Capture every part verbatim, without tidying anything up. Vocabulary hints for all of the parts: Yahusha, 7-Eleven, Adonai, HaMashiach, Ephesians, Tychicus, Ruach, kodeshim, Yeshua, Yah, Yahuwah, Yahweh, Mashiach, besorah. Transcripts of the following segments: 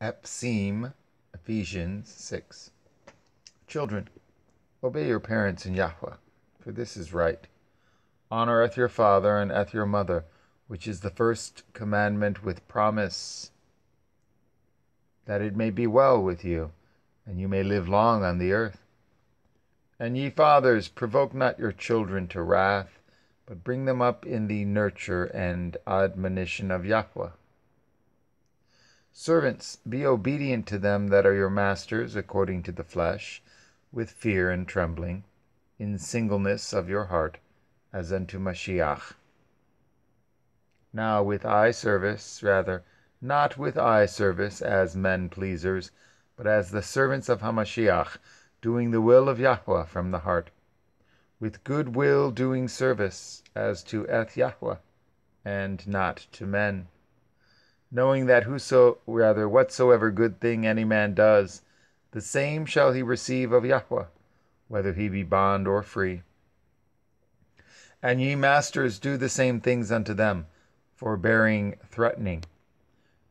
Epsim, Ephesians six. Children, obey your parents in Yahweh, for this is right. Honoreth your father and eth your mother, which is the first commandment with promise, that it may be well with you, and you may live long on the earth. And ye fathers, provoke not your children to wrath, but bring them up in the nurture and admonition of Yahweh. Servants, be obedient to them that are your masters according to the flesh, with fear and trembling, in singleness of your heart, as unto Mashiach. Now with eye service, rather, not with eye service as men-pleasers, but as the servants of HaMashiach, doing the will of Yahuwah from the heart, with good will doing service, as to eth Yahuwah, and not to men, knowing that whoso, rather, whatsoever good thing any man does, the same shall he receive of Yahuwah, whether he be bond or free. And ye masters, do the same things unto them, forbearing, threatening,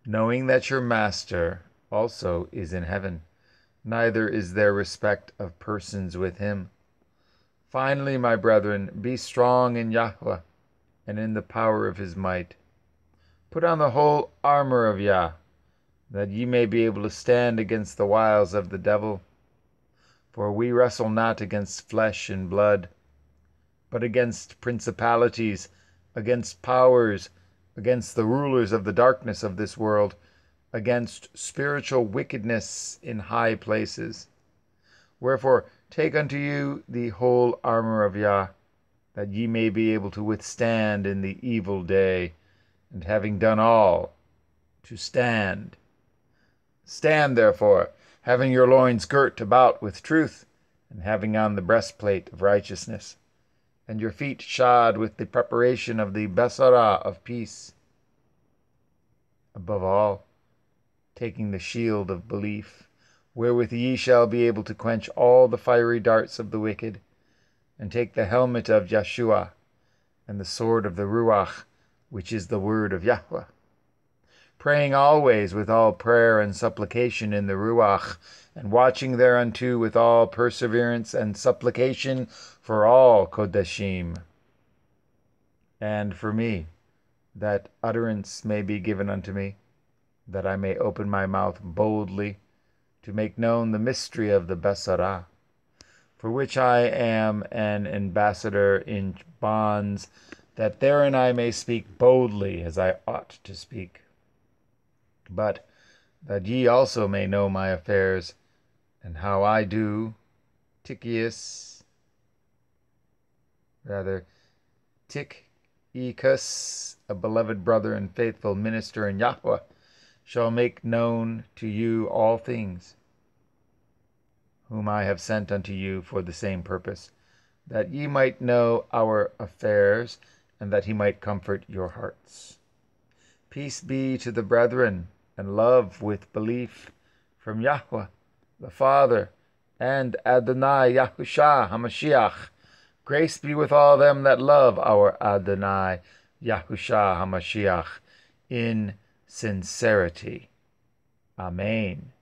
knowing that your master also is in heaven, neither is there respect of persons with him. Finally, my brethren, be strong in Yahuwah, and in the power of his might. Put on the whole armor of Yah, that ye may be able to stand against the wiles of the devil. For we wrestle not against flesh and blood, but against principalities, against powers, against the rulers of the darkness of this world, against spiritual wickedness in high places. Wherefore take unto you the whole armor of Yah, that ye may be able to withstand in the evil day, and having done all, to stand. Stand therefore, having your loins girt about with truth, and having on the breastplate of righteousness, and your feet shod with the preparation of the besorah of peace. Above all, taking the shield of belief, wherewith ye shall be able to quench all the fiery darts of the wicked, and take the helmet of Yeshua, and the sword of the Ruach, which is the word of Yahweh, praying always with all prayer and supplication in the Ruach, and watching thereunto with all perseverance and supplication for all kodeshim, and for me, that utterance may be given unto me, that I may open my mouth boldly to make known the mystery of the besorah, for which I am an ambassador in bonds, that therein I may speak boldly as I ought to speak. But that ye also may know my affairs, and how I do, Tychicus, rather Tychicus, a beloved brother and faithful minister in Yahweh, shall make known to you all things, whom I have sent unto you for the same purpose, that ye might know our affairs, and that he might comfort your hearts. Peace be to the brethren, and love with belief, from Yahweh, the Father, and Adonai Yahusha HaMashiach. Grace be with all them that love our Adonai Yahusha HaMashiach in sincerity. Amen.